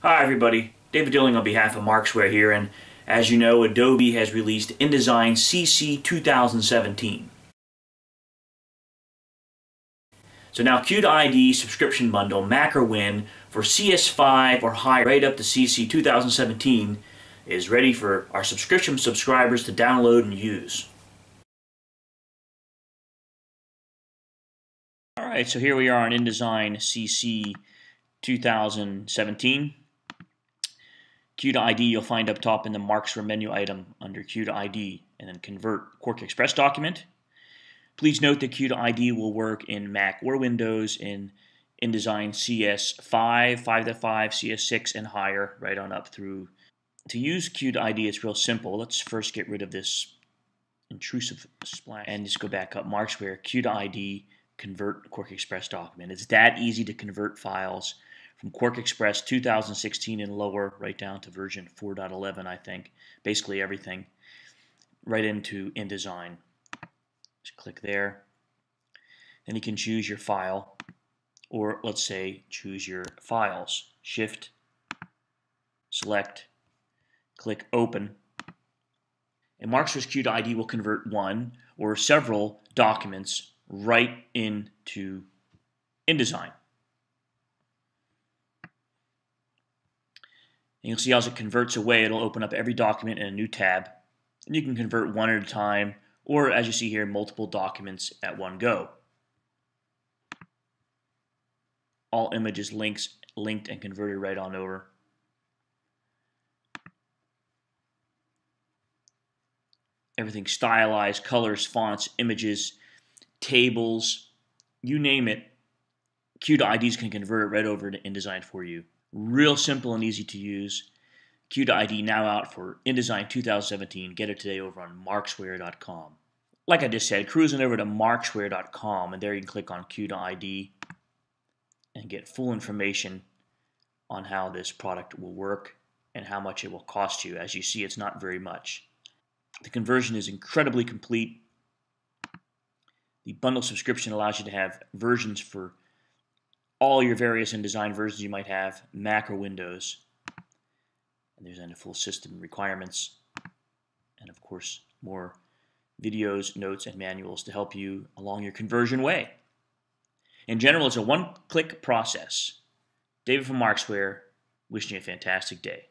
Hi everybody, David Dilling on behalf of Markzware here, and as you know, Adobe has released InDesign CC2017. So now Q2ID subscription bundle macro win for CS5 or higher right up to CC2017 is ready for our subscription subscribers to download and use. Alright, so here we are on InDesign CC2017. Q2ID you'll find up top in the Markzware menu item under Q2ID, and then Convert QuarkXPress Document. Please note that Q2ID will work in Mac or Windows in InDesign CS5, 5.5, CS6, and higher, right on up through. To use Q2ID, it's real simple. Let's first get rid of this intrusive splash and just go back up Markzware, Q2ID, Convert QuarkXPress Document. It's that easy to convert files from QuarkXPress 2016 and lower, right down to version 4.11, I think, basically everything, right into InDesign. Just click there. Then you can choose your file, or let's say choose your files. Shift, select, click Open. And Markzware's Q2ID will convert one or several documents right into InDesign. And you'll see as it converts away, it'll open up every document in a new tab. And you can convert one at a time, or as you see here, multiple documents at one go. All images linked and converted right on over. Everything stylized, colors, fonts, images, tables, you name it. Q2IDs can convert it right over to InDesign for you. Real simple and easy to use. Q2ID now out for InDesign 2017. Get it today over on Markzware.com. Like I just said, cruising over to Markzware.com, and there you can click on Q2ID and get full information on how this product will work and how much it will cost you. As you see, it's not very much. The conversion is incredibly complete. The bundle subscription allows you to have versions for all your various InDesign versions you might have, Mac or Windows. And there's then a full system requirements, and of course more videos, notes, and manuals to help you along your conversion way. In general, it's a one-click process. David from Markzware, wishing you a fantastic day.